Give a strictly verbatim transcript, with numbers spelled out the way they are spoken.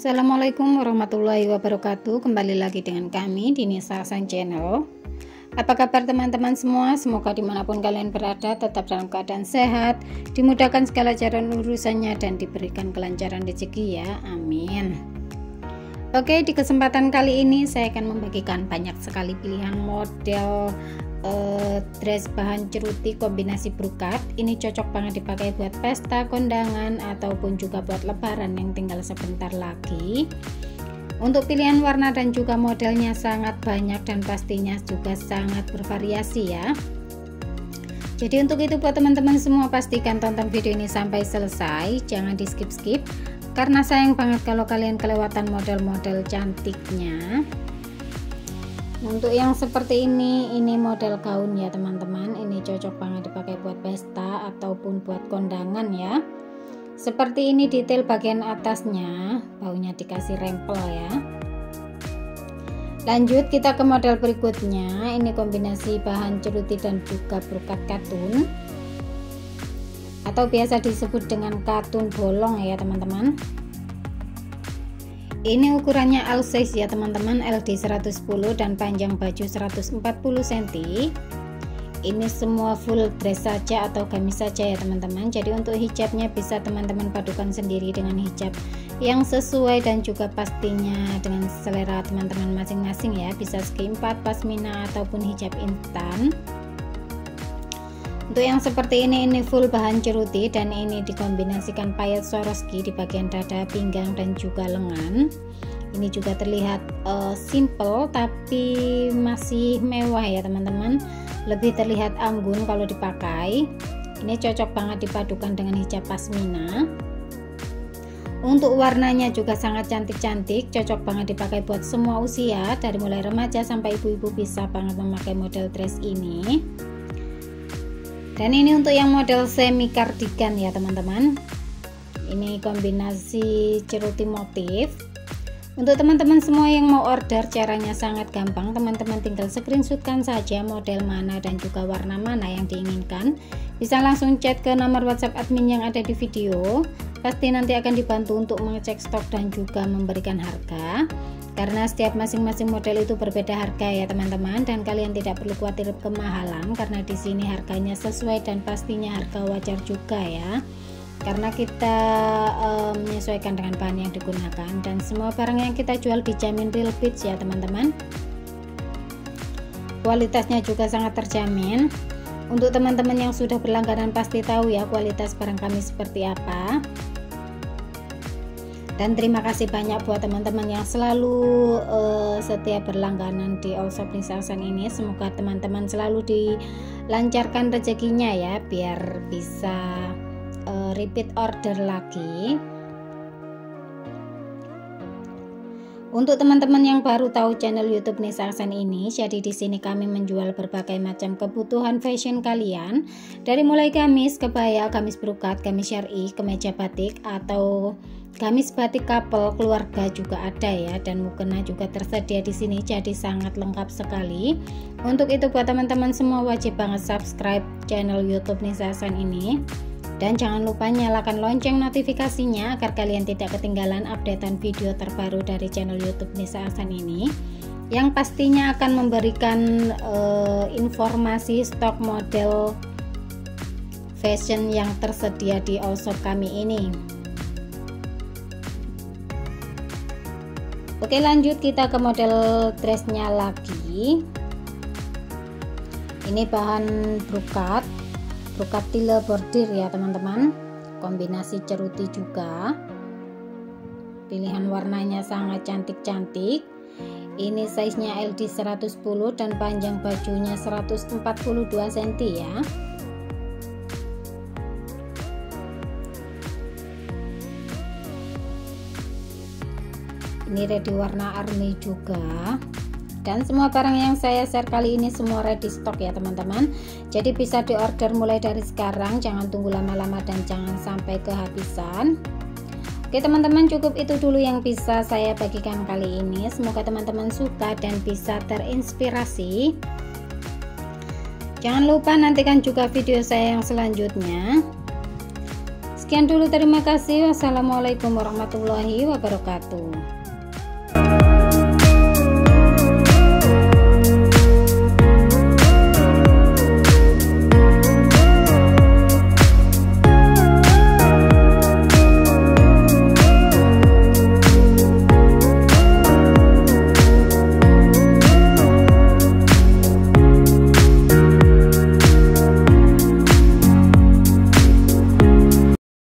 Assalamualaikum warahmatullahi wabarakatuh. Kembali lagi dengan kami di Nisa Ahsan Channel. Apa kabar teman-teman semua? Semoga dimanapun kalian berada tetap dalam keadaan sehat, dimudahkan segala jalan urusannya, dan diberikan kelancaran rezeki ya, amin. Oke, di kesempatan kali ini saya akan membagikan banyak sekali pilihan model Uh, dress bahan ceruty kombinasi brokat. Ini cocok banget dipakai buat pesta, kondangan, ataupun juga buat lebaran yang tinggal sebentar lagi. Untuk pilihan warna dan juga modelnya sangat banyak, dan pastinya juga sangat bervariasi ya. Jadi untuk itu buat teman-teman semua, pastikan tonton video ini sampai selesai, jangan di skip-skip, karena sayang banget kalau kalian kelewatan model-model cantiknya. Untuk yang seperti ini, ini model gaun ya teman-teman. Ini cocok banget dipakai buat pesta ataupun buat kondangan ya. Seperti ini detail bagian atasnya, baunya dikasih rempel ya. Lanjut kita ke model berikutnya. Ini kombinasi bahan ceruty dan juga brokat katun, atau biasa disebut dengan katun bolong ya teman-teman. Ini ukurannya L size ya teman-teman, L D seratus sepuluh dan panjang baju seratus empat puluh sentimeter. Ini semua full dress saja atau gamis saja ya teman-teman. Jadi untuk hijabnya bisa teman-teman padukan sendiri dengan hijab yang sesuai dan juga pastinya dengan selera teman-teman masing-masing ya. Bisa segi empat, pasmina, ataupun hijab instan. Untuk yang seperti ini, ini full bahan ceruty dan ini dikombinasikan payet Swarovski di bagian dada, pinggang, dan juga lengan. Ini juga terlihat uh, simple tapi masih mewah ya teman-teman, lebih terlihat anggun kalau dipakai. Ini cocok banget dipadukan dengan hijab pasmina. Untuk warnanya juga sangat cantik-cantik, cocok banget dipakai buat semua usia, dari mulai remaja sampai ibu-ibu bisa banget memakai model dress ini. Dan ini untuk yang model semi cardigan ya teman-teman. Ini kombinasi ceruty motif. Untuk teman-teman semua yang mau order, caranya sangat gampang. Teman-teman tinggal screenshotkan saja model mana dan juga warna mana yang diinginkan. Bisa langsung chat ke nomor WhatsApp admin yang ada di video. Pasti nanti akan dibantu untuk mengecek stok dan juga memberikan harga, karena setiap masing-masing model itu berbeda harga ya teman-teman, dan kalian tidak perlu khawatir kemahalan karena di sini harganya sesuai dan pastinya harga wajar juga ya, karena kita um, menyesuaikan dengan bahan yang digunakan, dan semua barang yang kita jual dijamin real goods ya teman-teman, kualitasnya juga sangat terjamin. Untuk teman-teman yang sudah berlangganan pasti tahu ya kualitas barang kami seperti apa. Dan terima kasih banyak buat teman-teman yang selalu uh, setia berlangganan di All Shop Nisa Ahsan ini. Semoga teman-teman selalu dilancarkan rezekinya ya, biar bisa uh, repeat order lagi. Untuk teman-teman yang baru tahu channel YouTube Nisa Ahsan ini, jadi di sini kami menjual berbagai macam kebutuhan fashion kalian, dari mulai gamis, kebaya, gamis brokat, gamis syar'i, kemeja batik, atau gamis batik couple, keluarga juga ada ya, dan mukena juga tersedia di sini, jadi sangat lengkap sekali. Untuk itu buat teman-teman semua wajib banget subscribe channel YouTube Nisa Ahsan ini, dan jangan lupa nyalakan lonceng notifikasinya agar kalian tidak ketinggalan updatean video terbaru dari channel YouTube Nisa Ahsan ini, yang pastinya akan memberikan uh, informasi stok model fashion yang tersedia di All Shop kami ini. Oke, lanjut kita ke model dressnya lagi. Ini bahan brokat, brokat tile bordir ya teman-teman, kombinasi ceruty juga. Pilihan warnanya sangat cantik-cantik. Ini size-nya L D seratus sepuluh dan panjang bajunya seratus empat puluh dua sentimeter ya. Ini ready warna army juga, dan semua barang yang saya share kali ini semua ready stock ya teman-teman, jadi bisa diorder mulai dari sekarang, jangan tunggu lama-lama dan jangan sampai kehabisan. Oke teman-teman, cukup itu dulu yang bisa saya bagikan kali ini. Semoga teman-teman suka dan bisa terinspirasi. Jangan lupa nantikan juga video saya yang selanjutnya. Sekian dulu, terima kasih. Wassalamualaikum warahmatullahi wabarakatuh.